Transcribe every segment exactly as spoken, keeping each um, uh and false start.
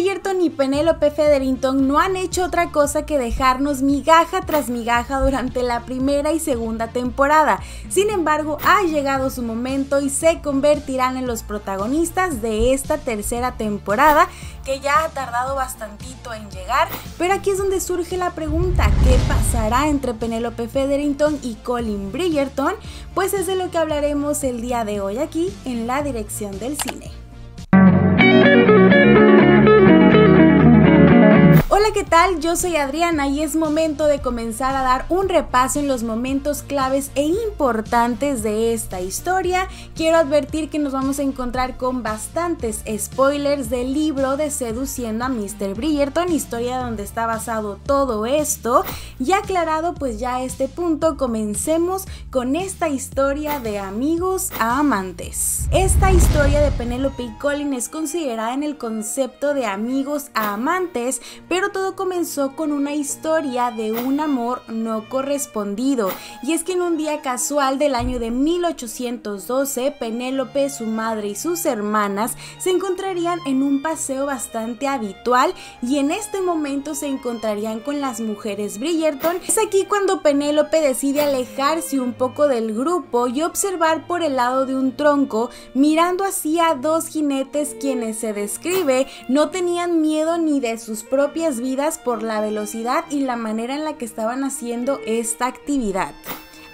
Bridgerton y Penélope Featherington no han hecho otra cosa que dejarnos migaja tras migaja durante la primera y segunda temporada. Sin embargo, ha llegado su momento y se convertirán en los protagonistas de esta tercera temporada, que ya ha tardado bastantito en llegar, pero aquí es donde surge la pregunta: ¿qué pasará entre Penélope Featherington y Colin Bridgerton? Pues es de lo que hablaremos el día de hoy aquí en La Dirección del Cine. Hola, ¿qué tal? Yo soy Adriana y es momento de comenzar a dar un repaso en los momentos claves e importantes de esta historia. Quiero advertir que nos vamos a encontrar con bastantes spoilers del libro de Seduciendo a mister Bridgerton, historia donde está basado todo esto. Y aclarado pues ya este punto, comencemos con esta historia de amigos a amantes. Esta historia de Penélope y Colin es considerada en el concepto de amigos a amantes, pero todo comenzó con una historia de un amor no correspondido, y es que en un día casual del año de mil ochocientos doce, Penélope, su madre y sus hermanas se encontrarían en un paseo bastante habitual, y en este momento se encontrarían con las mujeres Bridgerton. Es aquí cuando Penélope decide alejarse un poco del grupo y observar por el lado de un tronco, mirando así a dos jinetes quienes se describe no tenían miedo ni de sus propias vidas por la velocidad y la manera en la que estaban haciendo esta actividad.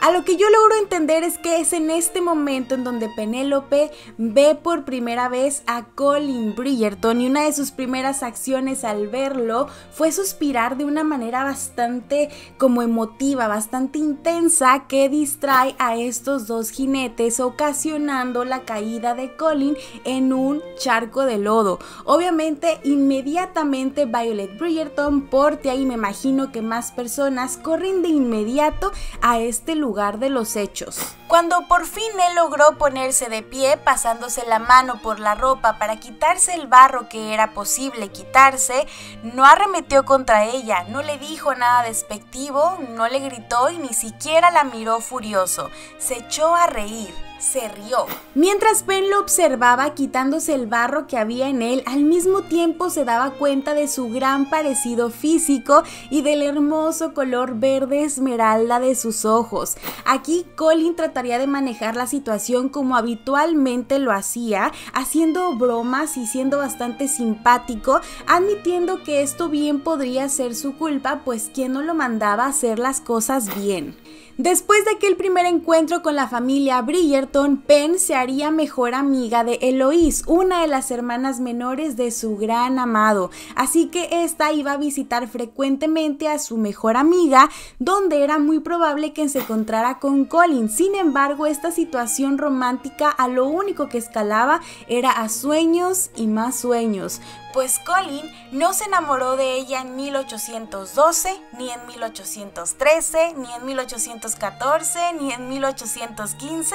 A lo que yo logro entender es que es en este momento en donde Penélope ve por primera vez a Colin Bridgerton, y una de sus primeras acciones al verlo fue suspirar de una manera bastante como emotiva, bastante intensa, que distrae a estos dos jinetes, ocasionando la caída de Colin en un charco de lodo. Obviamente, inmediatamente Violet Bridgerton, Portia y me imagino que más personas corren de inmediato a este lugar lugar de los hechos. Cuando por fin él logró ponerse de pie, pasándose la mano por la ropa para quitarse el barro que era posible quitarse, no arremetió contra ella, no le dijo nada despectivo, no le gritó y ni siquiera la miró furioso. Se echó a reír. Se rió. Mientras Pen lo observaba quitándose el barro que había en él, al mismo tiempo se daba cuenta de su gran parecido físico y del hermoso color verde esmeralda de sus ojos. Aquí Colin trataría de manejar la situación como habitualmente lo hacía, haciendo bromas y siendo bastante simpático, admitiendo que esto bien podría ser su culpa, pues quien no lo mandaba a hacer las cosas bien. Después de aquel primer encuentro con la familia Bridgerton, Pen se haría mejor amiga de Eloise, una de las hermanas menores de su gran amado, así que esta iba a visitar frecuentemente a su mejor amiga, donde era muy probable que se encontrara con Colin. Sin embargo, esta situación romántica a lo único que escalaba era a sueños y más sueños, pues Colin no se enamoró de ella en mil ochocientos doce, ni en mil ochocientos trece, ni en mil ochocientos catorce, ni en mil ochocientos quince,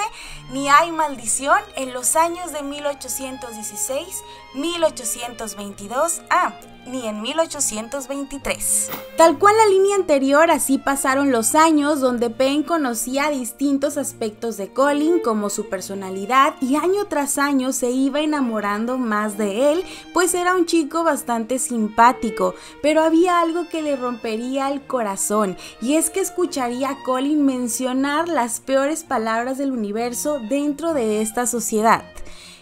ni hay maldición en los años de mil ochocientos dieciséis, mil ochocientos veintidós, ah, ni en mil ochocientos veintitrés. Tal cual la línea anterior, así pasaron los años donde Pen conocía distintos aspectos de Colin, como su personalidad, y año tras año se iba enamorando más de él, pues era un chico bastante simpático, pero había algo que le rompería el corazón, y es que escucharía a Colin mencionar las peores palabras del universo dentro de esta sociedad.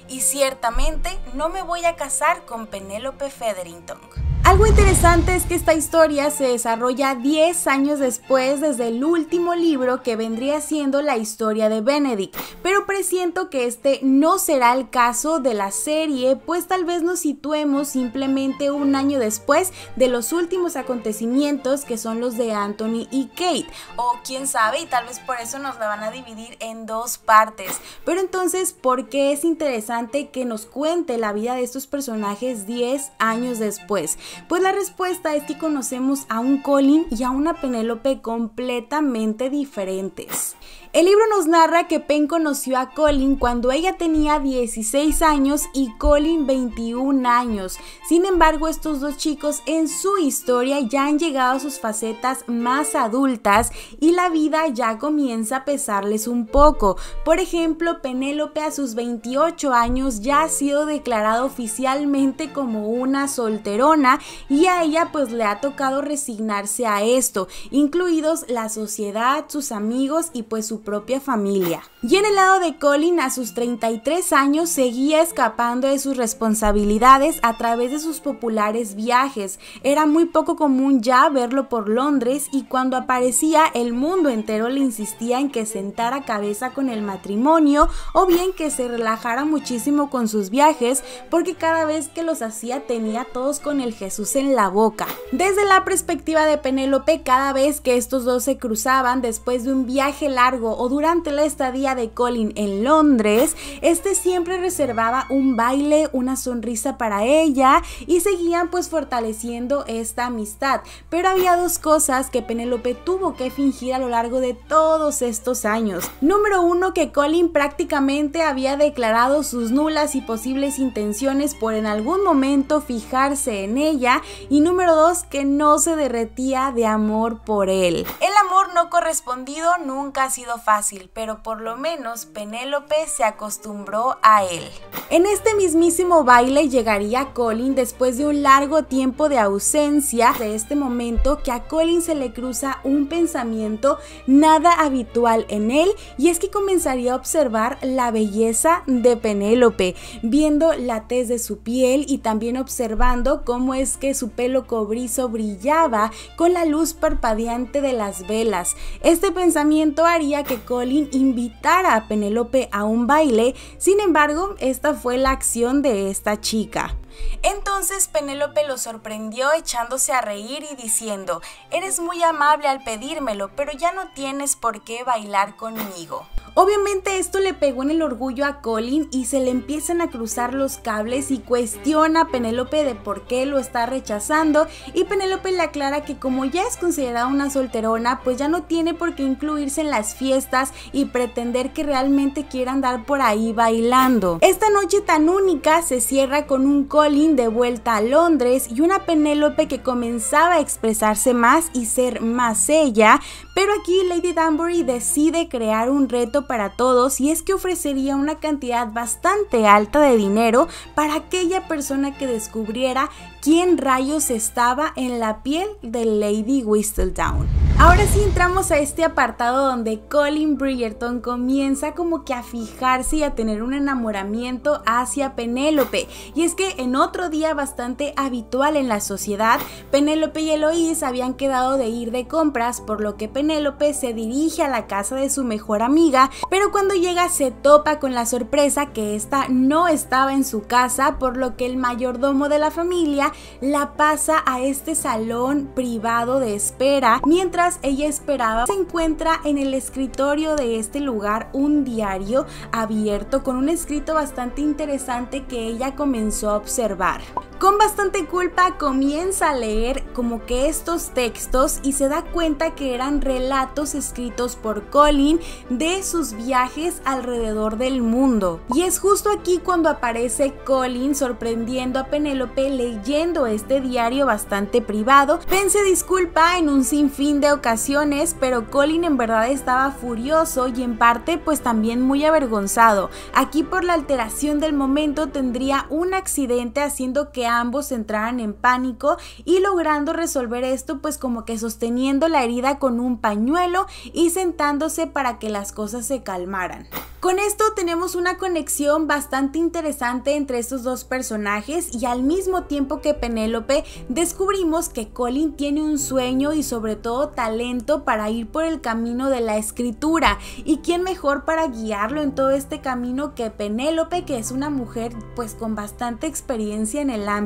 Y ciertamente no me voy a casar con Penélope Featherington. Algo interesante es que esta historia se desarrolla diez años después desde el último libro, que vendría siendo la historia de Benedict, pero presiento que este no será el caso de la serie, pues tal vez nos situemos simplemente un año después de los últimos acontecimientos, que son los de Anthony y Kate, o quién sabe, y tal vez por eso nos la van a dividir en dos partes. Pero entonces, ¿por qué es interesante que nos cuente la vida de estos personajes diez años después? Pues la respuesta es que conocemos a un Colin y a una Penélope completamente diferentes. El libro nos narra que Penn conoció a Colin cuando ella tenía dieciséis años y Colin veintiún años. Sin embargo, estos dos chicos en su historia ya han llegado a sus facetas más adultas y la vida ya comienza a pesarles un poco. Por ejemplo, Penélope a sus veintiocho años ya ha sido declarada oficialmente como una solterona y a ella pues le ha tocado resignarse a esto, incluidos la sociedad, sus amigos y pues su propia familia. Y en el lado de Colin, a sus treinta y tres años seguía escapando de sus responsabilidades a través de sus populares viajes. Era muy poco común ya verlo por Londres y cuando aparecía el mundo entero le insistía en que sentara cabeza con el matrimonio o bien que se relajara muchísimo con sus viajes, porque cada vez que los hacía tenía a todos con el Jesús en la boca. Desde la perspectiva de Penélope, cada vez que estos dos se cruzaban después de un viaje largo o durante la estadía de Colin en Londres, este siempre reservaba un baile, una sonrisa para ella y seguían pues fortaleciendo esta amistad. Pero había dos cosas que Penélope tuvo que fingir a lo largo de todos estos años. Número uno, que Colin prácticamente había declarado sus nulas y posibles intenciones por en algún momento fijarse en ella, y número dos, que no se derretía de amor por él. El amor no correspondido nunca ha sido fácil, pero por lo menos Penélope se acostumbró a él. En este mismísimo baile llegaría Colin después de un largo tiempo de ausencia. De este momento que a Colin se le cruza un pensamiento nada habitual en él, y es que comenzaría a observar la belleza de Penélope, viendo la tez de su piel y también observando cómo es que su pelo cobrizo brillaba con la luz parpadeante de las velas. Este pensamiento haría que Colin invitara a Penélope a un baile. Sin embargo, esta fue la acción de esta chica. Entonces Penélope lo sorprendió echándose a reír y diciendo: "Eres muy amable al pedírmelo, pero ya no tienes por qué bailar conmigo". Obviamente esto le pegó en el orgullo a Colin y se le empiezan a cruzar los cables, y cuestiona a Penélope de por qué lo está rechazando, y Penélope le aclara que como ya es considerada una solterona, pues ya no tiene por qué incluirse en las fiestas y pretender que realmente quiera andar por ahí bailando. Esta noche tan única se cierra con un Colin de vuelta a Londres y una Penélope que comenzaba a expresarse más y ser más ella, pero aquí Lady Danbury decide crear un reto para todos, y es que ofrecería una cantidad bastante alta de dinero para aquella persona que descubriera quién rayos estaba en la piel de Lady Whistledown. Ahora sí entramos a este apartado donde Colin Bridgerton comienza como que a fijarse y a tener un enamoramiento hacia Penélope. Y es que en otro día bastante habitual en la sociedad, Penélope y Eloise habían quedado de ir de compras, por lo que Penélope se dirige a la casa de su mejor amiga, pero cuando llega se topa con la sorpresa que esta no estaba en su casa, por lo que el mayordomo de la familia la pasa a este salón privado de espera. Mientras ella esperaba, se encuentra en el escritorio de este lugar un diario abierto con un escrito bastante interesante que ella comenzó a observar. Con bastante culpa comienza a leer como que estos textos y se da cuenta que eran relatos escritos por Colin de sus viajes alrededor del mundo. Y es justo aquí cuando aparece Colin sorprendiendo a Penélope leyendo este diario bastante privado. Penn se disculpa en un sinfín de ocasiones, pero Colin en verdad estaba furioso y en parte pues también muy avergonzado. Aquí por la alteración del momento tendría un accidente, haciendo que ambos entraran en pánico, y logrando resolver esto pues como que sosteniendo la herida con un pañuelo y sentándose para que las cosas se calmaran. Con esto tenemos una conexión bastante interesante entre estos dos personajes, y al mismo tiempo que Penélope descubrimos que Colin tiene un sueño y sobre todo talento para ir por el camino de la escritura, y quién mejor para guiarlo en todo este camino que Penélope, que es una mujer pues con bastante experiencia en el ámbito.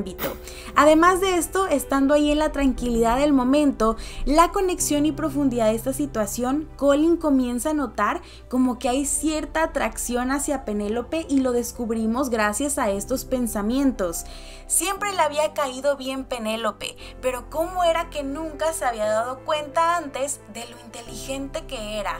Además de esto, estando ahí en la tranquilidad del momento, la conexión y profundidad de esta situación, Colin comienza a notar como que hay cierta atracción hacia Penélope, y lo descubrimos gracias a estos pensamientos. Siempre le había caído bien Penélope, pero ¿cómo era que nunca se había dado cuenta antes de lo inteligente que era?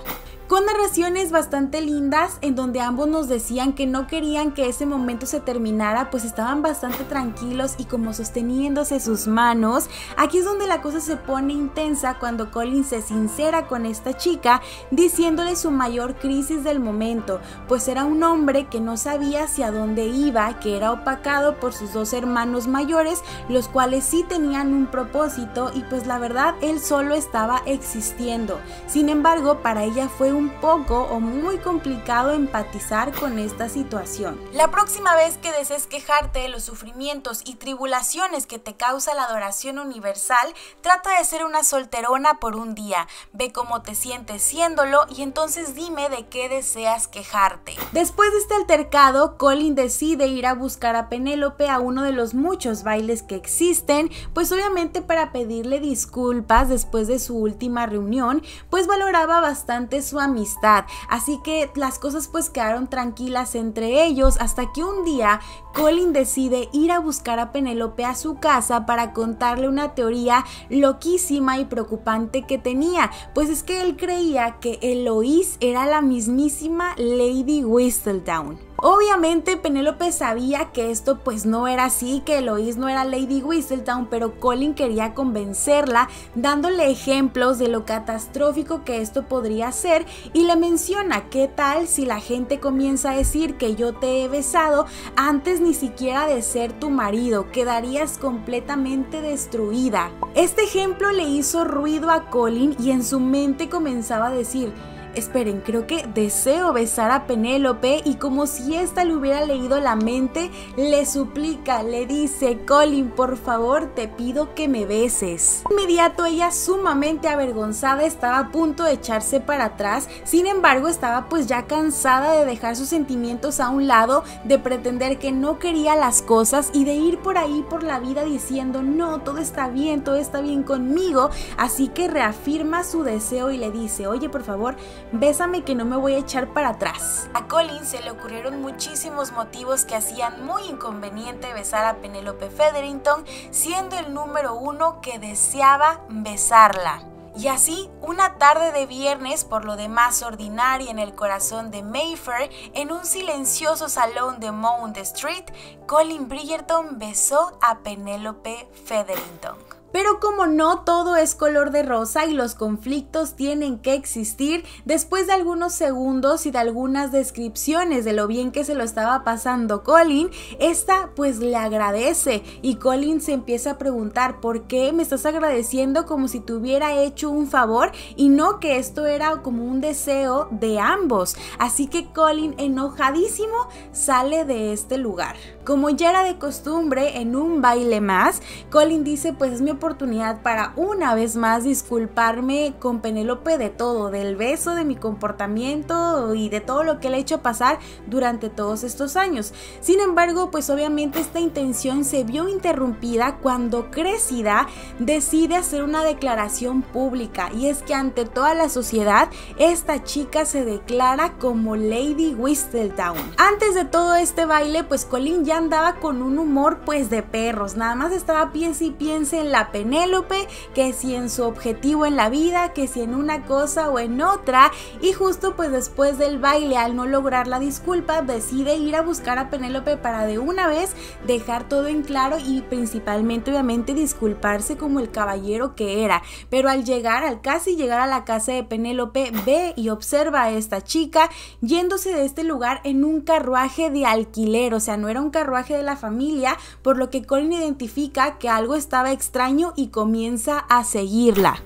Con narraciones bastante lindas en donde ambos nos decían que no querían que ese momento se terminara, pues estaban bastante tranquilos y como sosteniéndose sus manos. Aquí es donde la cosa se pone intensa cuando Colin se sincera con esta chica diciéndole su mayor crisis del momento, pues era un hombre que no sabía hacia dónde iba, que era opacado por sus dos hermanos mayores, los cuales sí tenían un propósito y pues la verdad él solo estaba existiendo. Sin embargo, para ella fue un poco o muy complicado empatizar con esta situación. La próxima vez que desees quejarte de los sufrimientos y tribulaciones que te causa la adoración universal, trata de ser una solterona por un día, ve cómo te sientes siéndolo y entonces dime de qué deseas quejarte. Después de este altercado, Colin decide ir a buscar a Penélope a uno de los muchos bailes que existen, pues obviamente para pedirle disculpas después de su última reunión, pues valoraba bastante su amistad, así que las cosas pues quedaron tranquilas entre ellos hasta que un día Colin decide ir a buscar a Penélope a su casa para contarle una teoría loquísima y preocupante que tenía, pues es que él creía que Eloise era la mismísima Lady Whistledown. Obviamente Penélope sabía que esto pues no era así, que Eloise no era Lady Whistledown, pero Colin quería convencerla dándole ejemplos de lo catastrófico que esto podría ser y le menciona qué tal si la gente comienza a decir que yo te he besado antes ni siquiera de ser tu marido, quedarías completamente destruida. Este ejemplo le hizo ruido a Colin y en su mente comenzaba a decir: esperen, creo que deseo besar a Penélope, y como si ésta le hubiera leído la mente, le suplica, le dice: Colin, por favor, te pido que me beses. De inmediato ella, sumamente avergonzada, estaba a punto de echarse para atrás, sin embargo estaba pues ya cansada de dejar sus sentimientos a un lado, de pretender que no quería las cosas y de ir por ahí por la vida diciendo: no, todo está bien, todo está bien conmigo, así que reafirma su deseo y le dice: oye, por favor, bésame que no me voy a echar para atrás. A Colin se le ocurrieron muchísimos motivos que hacían muy inconveniente besar a Penélope Featherington, siendo el número uno que deseaba besarla. Y así, una tarde de viernes, por lo demás ordinaria en el corazón de Mayfair, en un silencioso salón de Mount Street, Colin Bridgerton besó a Penélope Featherington. Pero como no todo es color de rosa y los conflictos tienen que existir, después de algunos segundos y de algunas descripciones de lo bien que se lo estaba pasando Colin, esta pues le agradece y Colin se empieza a preguntar: ¿por qué me estás agradeciendo como si te hubiera hecho un favor y no que esto era como un deseo de ambos? Así que Colin, enojadísimo, sale de este lugar. Como ya era de costumbre en un baile más, Colin dice: pues es mi oportunidad para una vez más disculparme con Penélope de todo, del beso, de mi comportamiento y de todo lo que le he hecho pasar durante todos estos años. Sin embargo, pues obviamente esta intención se vio interrumpida cuando Cressida decide hacer una declaración pública, y es que ante toda la sociedad esta chica se declara como Lady Whistledown. Antes de todo este baile, pues Colin ya andaba con un humor pues de perros, nada más estaba piense y piense en la Penélope, que si en su objetivo en la vida, que si en una cosa o en otra, y justo pues después del baile, al no lograr la disculpa, decide ir a buscar a Penélope para de una vez dejar todo en claro y principalmente obviamente disculparse como el caballero que era. Pero al llegar, al casi llegar a la casa de Penélope, ve y observa a esta chica yéndose de este lugar en un carruaje de alquiler, o sea, no era un carruaje de la familia, por lo que Colin identifica que algo estaba extraño y comienza a seguirla.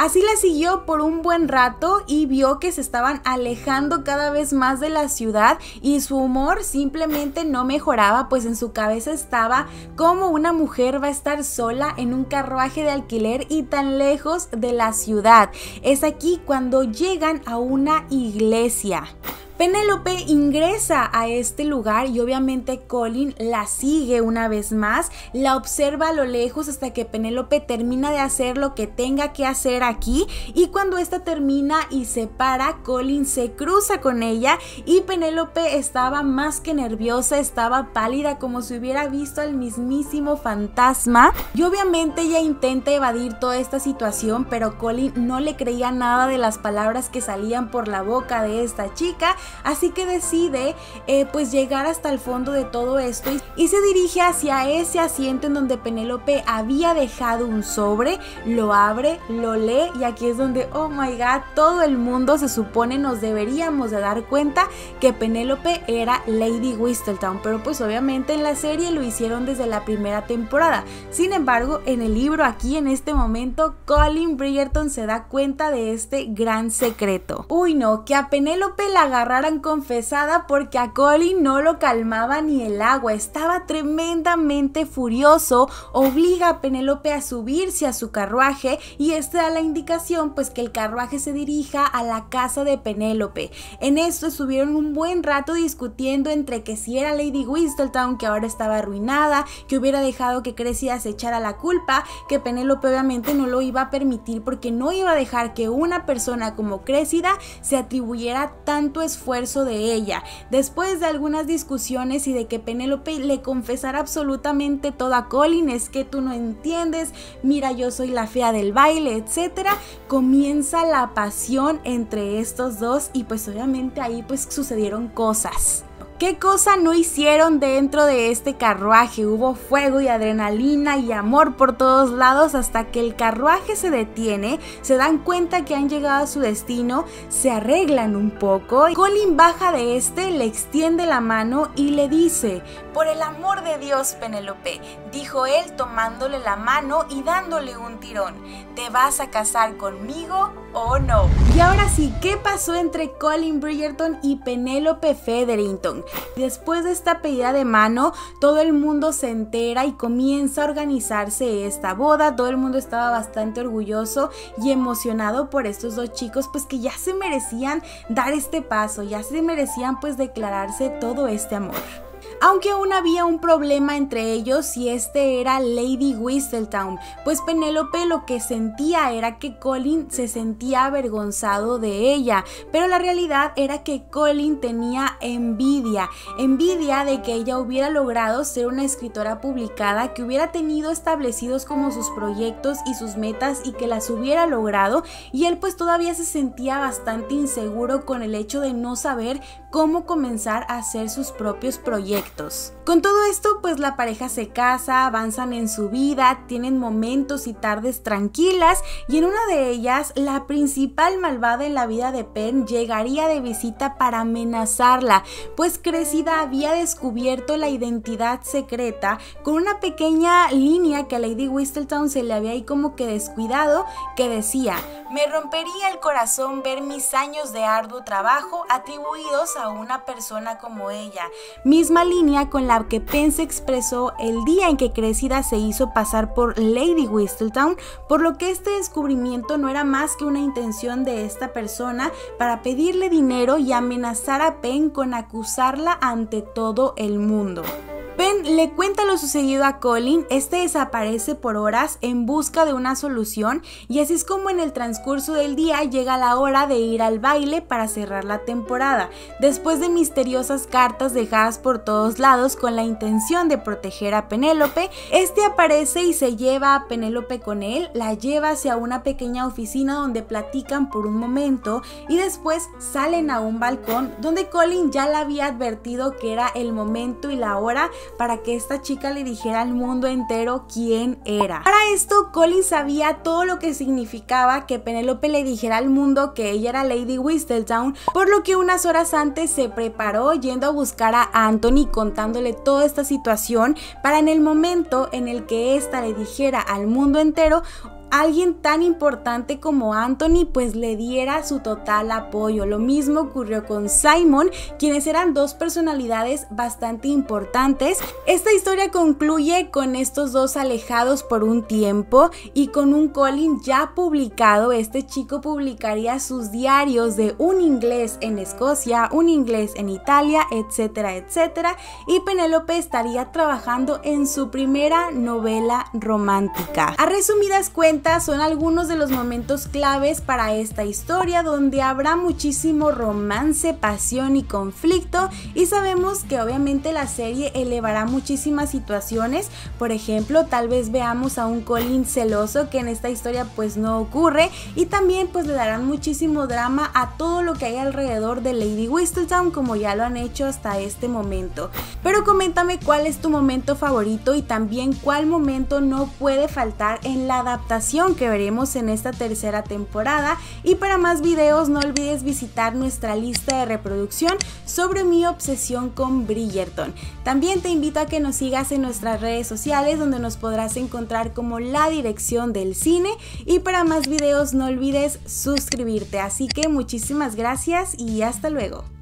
Así la siguió por un buen rato y vio que se estaban alejando cada vez más de la ciudad y su humor simplemente no mejoraba, pues en su cabeza estaba cómo una mujer va a estar sola en un carruaje de alquiler y tan lejos de la ciudad. Es aquí cuando llegan a una iglesia. Penélope ingresa a este lugar y obviamente Colin la sigue una vez más, la observa a lo lejos hasta que Penélope termina de hacer lo que tenga que hacer aquí, y cuando esta termina y se para, Colin se cruza con ella y Penélope estaba más que nerviosa, estaba pálida como si hubiera visto al mismísimo fantasma, y obviamente ella intenta evadir toda esta situación, pero Colin no le creía nada de las palabras que salían por la boca de esta chica. Así que decide eh, pues llegar hasta el fondo de todo esto y, y se dirige hacia ese asiento en donde Penélope había dejado un sobre, lo abre, lo lee y aquí es donde, oh my god, todo el mundo se supone nos deberíamos de dar cuenta que Penélope era Lady Whistledown, pero pues obviamente en la serie lo hicieron desde la primera temporada. Sin embargo, en el libro aquí en este momento Colin Bridgerton se da cuenta de este gran secreto. Uy no, que a Penélope la agarra confesada, porque a Colin no lo calmaba ni el agua, estaba tremendamente furioso, obliga a Penélope a subirse a su carruaje y esta da la indicación pues que el carruaje se dirija a la casa de Penélope. En esto estuvieron un buen rato discutiendo entre que si era Lady Whistledown, que ahora estaba arruinada, que hubiera dejado que Cressida se echara la culpa, que Penélope obviamente no lo iba a permitir porque no iba a dejar que una persona como Cressida se atribuyera tanto esfuerzo de ella. Después de algunas discusiones y de que Penélope le confesara absolutamente todo a Colin, es que tú no entiendes, mira yo soy la fea del baile, etcétera, comienza la pasión entre estos dos y pues obviamente ahí pues sucedieron cosas. ¿Qué cosa no hicieron dentro de este carruaje? Hubo fuego y adrenalina y amor por todos lados hasta que el carruaje se detiene, se dan cuenta que han llegado a su destino, se arreglan un poco. Colin baja de este, le extiende la mano y le dice: por el amor de Dios, Penélope, dijo él tomándole la mano y dándole un tirón, ¿te vas a casar conmigo o no? Y ahora sí, ¿qué pasó entre Colin Bridgerton y Penélope Featherington? Después de esta pedida de mano, todo el mundo se entera y comienza a organizarse esta boda. Todo el mundo estaba bastante orgulloso y emocionado por estos dos chicos, pues que ya se merecían dar este paso, ya se merecían pues declararse todo este amor. Aunque aún había un problema entre ellos y este era Lady Whistledown, pues Penélope lo que sentía era que Colin se sentía avergonzado de ella, pero la realidad era que Colin tenía envidia, envidia de que ella hubiera logrado ser una escritora publicada, que hubiera tenido establecidos como sus proyectos y sus metas y que las hubiera logrado, y él pues todavía se sentía bastante inseguro con el hecho de no saber cómo comenzar a hacer sus propios proyectos. Con todo esto, pues la pareja se casa, avanzan en su vida, tienen momentos y tardes tranquilas, y en una de ellas, la principal malvada en la vida de Pen llegaría de visita para amenazarla, pues Cressida había descubierto la identidad secreta con una pequeña línea que a Lady Whistledown se le había ahí como que descuidado, que decía: me rompería el corazón ver mis años de arduo trabajo atribuidos a una persona como ella. Misma línea con la que Pen se expresó el día en que Cressida se hizo pasar por Lady Whistledown, por lo que este descubrimiento no era más que una intención de esta persona para pedirle dinero y amenazar a Pen con acusarla ante todo el mundo. Pen le cuenta lo sucedido a Colin, este desaparece por horas en busca de una solución y así es como en el transcurso del día llega la hora de ir al baile para cerrar la temporada, después de misteriosas cartas dejadas por todos lados con la intención de proteger a Penélope. Este aparece y se lleva a Penélope con él, la lleva hacia una pequeña oficina donde platican por un momento y después salen a un balcón donde Colin ya la había advertido que era el momento y la hora para que esta chica le dijera al mundo entero quién era. Para esto Colin sabía todo lo que significaba que Penélope le dijera al mundo que ella era Lady Whistledown, por lo que unas horas antes se preparó yendo a buscar a Anthony contándole toda esta situación para en el momento en el que esta le dijera al mundo entero alguien tan importante como Anthony pues le diera su total apoyo. Lo mismo ocurrió con Simon, quienes eran dos personalidades bastante importantes. Esta historia concluye con estos dos alejados por un tiempo y con un Colin ya publicado. Este chico publicaría sus diarios de un inglés en Escocia, un inglés en Italia, etcétera, etcétera, y Penélope estaría trabajando en su primera novela romántica. A resumidas cuentas, son algunos de los momentos claves para esta historia, donde habrá muchísimo romance, pasión y conflicto, y sabemos que obviamente la serie elevará muchísimas situaciones. Por ejemplo, tal vez veamos a un Colin celoso, que en esta historia pues no ocurre, y también pues le darán muchísimo drama a todo lo que hay alrededor de Lady Whistledown, como ya lo han hecho hasta este momento. Pero coméntame cuál es tu momento favorito y también cuál momento no puede faltar en la adaptación que veremos en esta tercera temporada. Y para más videos no olvides visitar nuestra lista de reproducción sobre mi obsesión con Bridgerton. También te invito a que nos sigas en nuestras redes sociales, donde nos podrás encontrar como La Dirección del Cine, y para más videos no olvides suscribirte. Así que muchísimas gracias y hasta luego.